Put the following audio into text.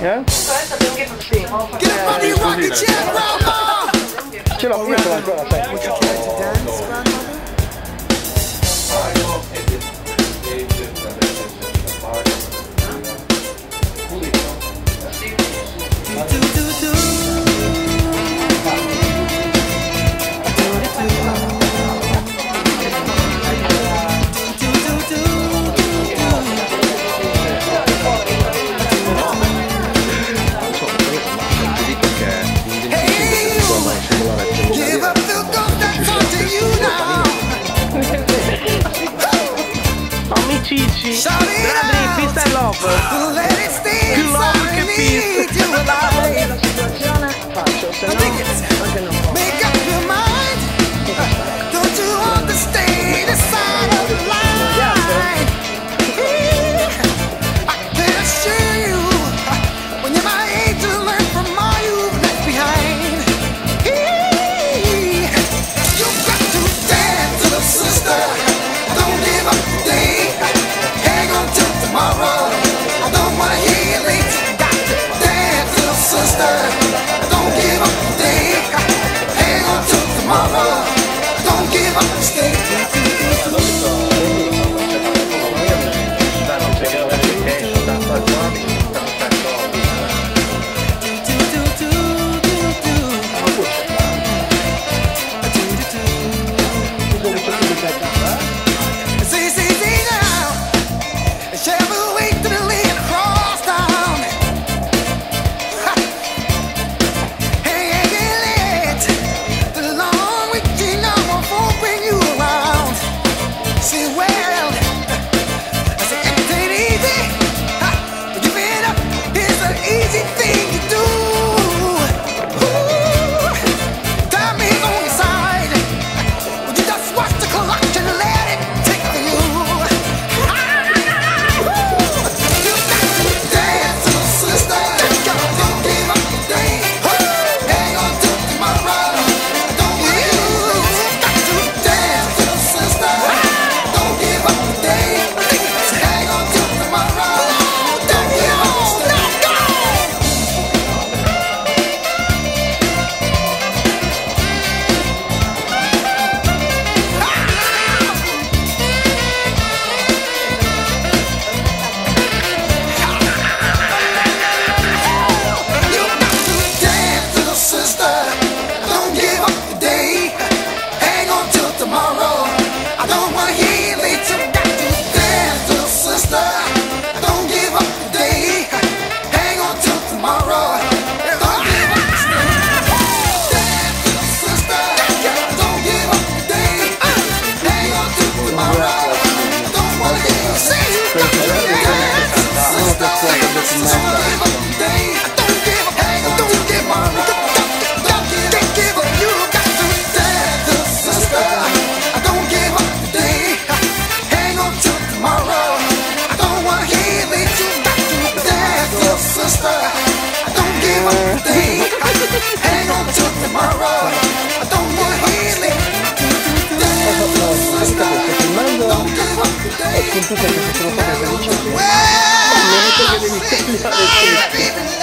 Eh? Sì. Così, ce l'ho piccola ancora, sai. Computer che sono fatto a casa di ciò, non è che mi